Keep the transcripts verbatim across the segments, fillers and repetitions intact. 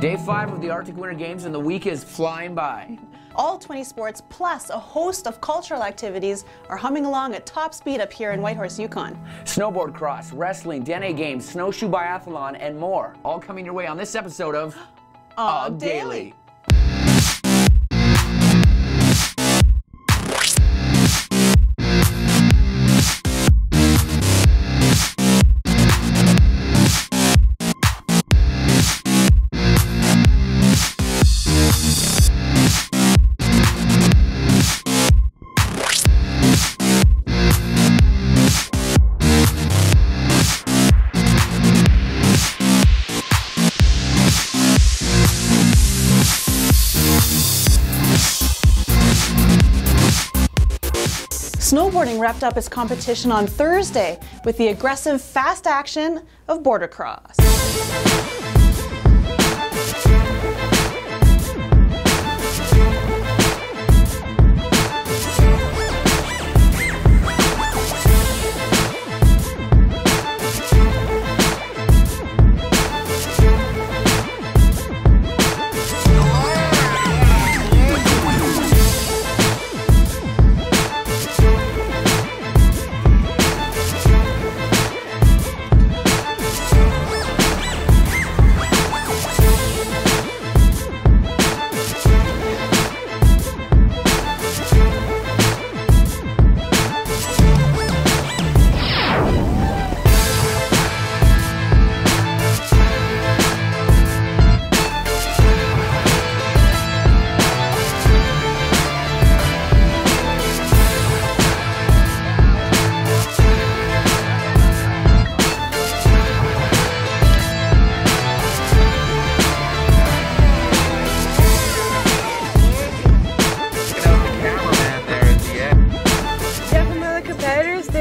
Day five of the Arctic Winter Games, and the week is flying by. All twenty sports plus a host of cultural activities are humming along at top speed up here in Whitehorse, Yukon. Snowboard cross, wrestling, Dene Games, Snowshoe Biathlon, and more, all coming your way on this episode of A W G Daily. Snowboarding wrapped up its competition on Thursday with the aggressive fast action of border cross.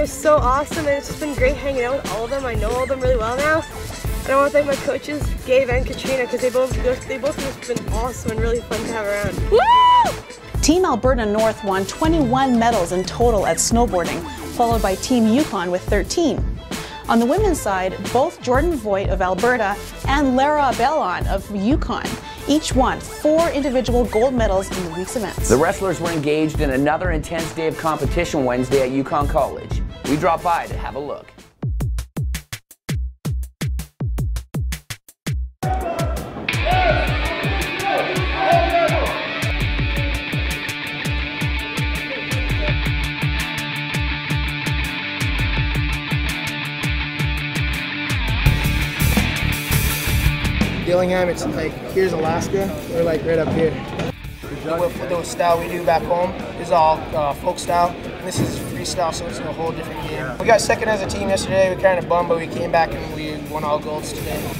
So awesome, and it's just been great hanging out with all of them. I know all of them really well now, and I want to thank my coaches, Gabe and Katrina, because they both they both have been awesome and really fun to have around. Woo! Team Alberta North won twenty-one medals in total at snowboarding, followed by Team Yukon with thirteen. On the women's side, both Jordan Voigt of Alberta and Lara Bellon of Yukon each won four individual gold medals in the week's events. The wrestlers were engaged in another intense day of competition Wednesday at Yukon College. We drop by to have a look. Gillingham, it's like, here's Alaska, we're like right up here. The, the style we do back home is all uh, folk style, and this is freestyle, so it's a whole different game. We got second as a team yesterday, we were kind of bummed, but we came back and we won all golds today.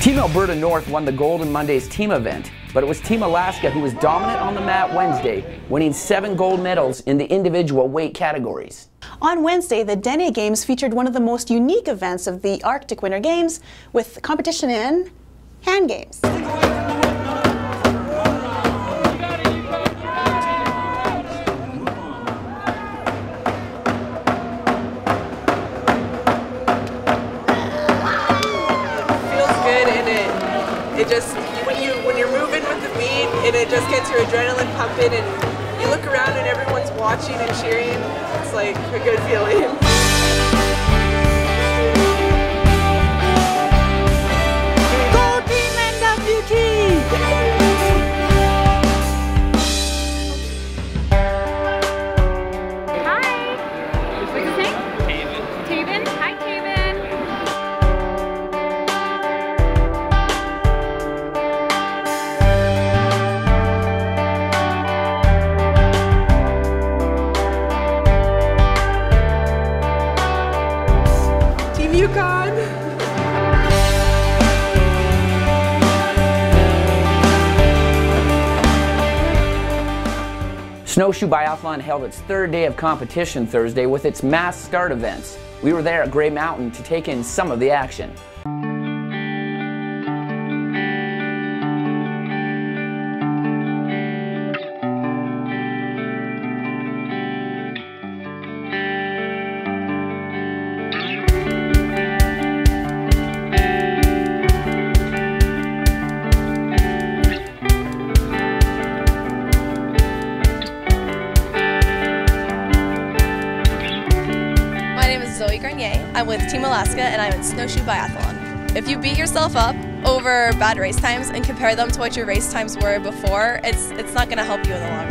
Team Alberta North won the gold in Monday's team event, but it was Team Alaska who was dominant on the mat Wednesday, winning seven gold medals in the individual weight categories. On Wednesday, the Dene Games featured one of the most unique events of the Arctic Winter Games, with competition in hand games. It just, when, you, when you're moving with the beat, and it just gets your adrenaline pumping, and you look around and everyone's watching and cheering, it's like a good feeling. Go Team N W T! Hi! What's your name? Taven. Taven? Hi, Taven. Snowshoe Biathlon held its third day of competition Thursday with its mass start events. We were there at Grey Mountain to take in some of the action. I'm with Team Alaska and I'm at Snowshoe Biathlon. If you beat yourself up over bad race times and compare them to what your race times were before, it's, it's not going to help you in the long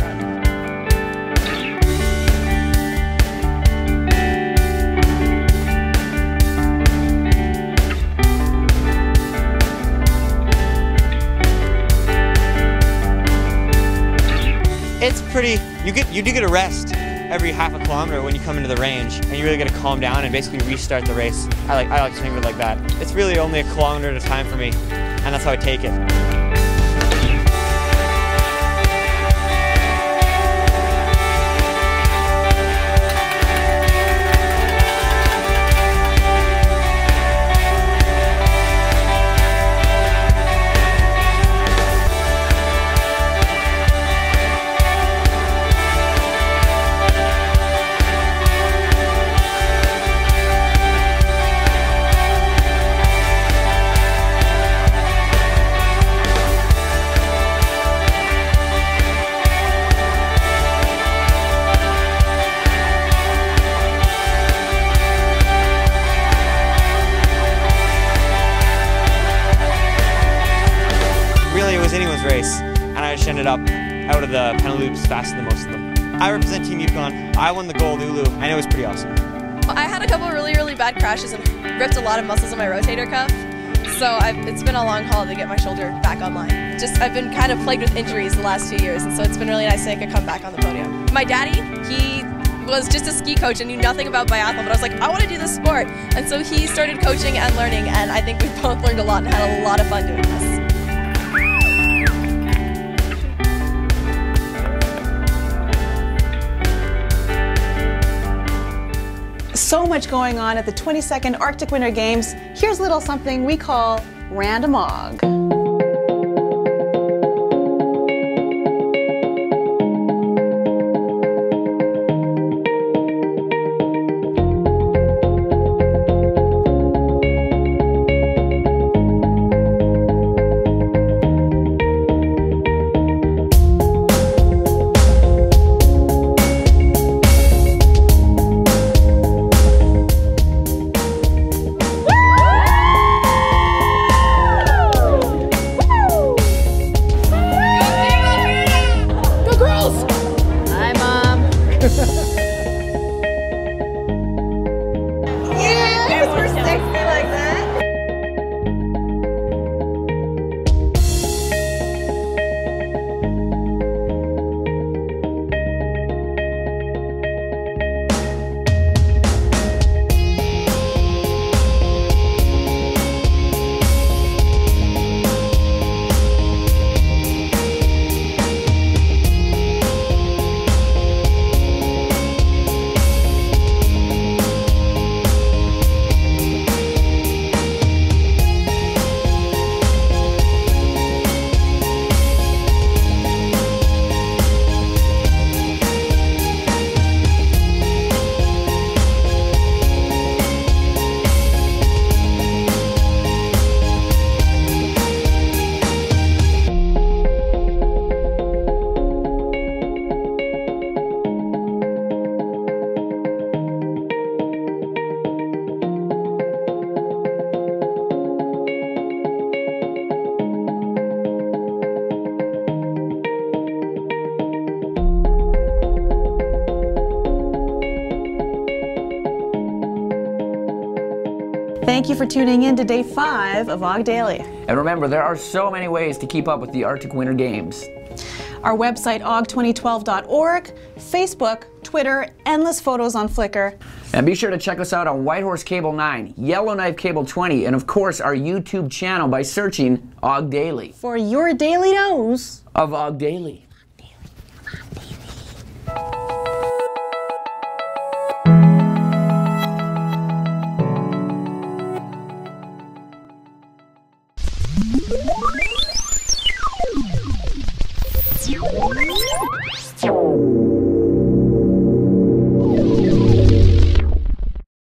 run. It's pretty, you get, you do get a rest every half a kilometer when you come into the range, and you really got to calm down and basically restart the race. I like I like to think of it like that. It's really only a kilometer at a time for me, and that's how I take it. Anyone's race, and I just ended up out of the penalty loops faster than most of them. I represent Team Yukon. I won the gold Ulu, and it was pretty awesome. I had a couple of really, really bad crashes and ripped a lot of muscles in my rotator cuff, so I've, it's been a long haul to get my shoulder back online. Just, I've been kind of plagued with injuries the last few years, and so it's been really nice to make a comeback on the podium. My daddy, he was just a ski coach and knew nothing about biathlon, but I was like, I want to do this sport, and so he started coaching and learning, and I think we both learned a lot and had a lot of fun doing this. So much going on at the twenty-second Arctic Winter Games. Here's a little something we call Randomog. Thank you for tuning in to day five of A W G Daily. And remember, there are so many ways to keep up with the Arctic Winter Games. Our website, A W G twenty twelve dot org, Facebook, Twitter, endless photos on Flickr. And be sure to check us out on Whitehorse Cable nine, Yellowknife Cable twenty, and of course our YouTube channel by searching A W G Daily. For your daily dose of A W G Daily.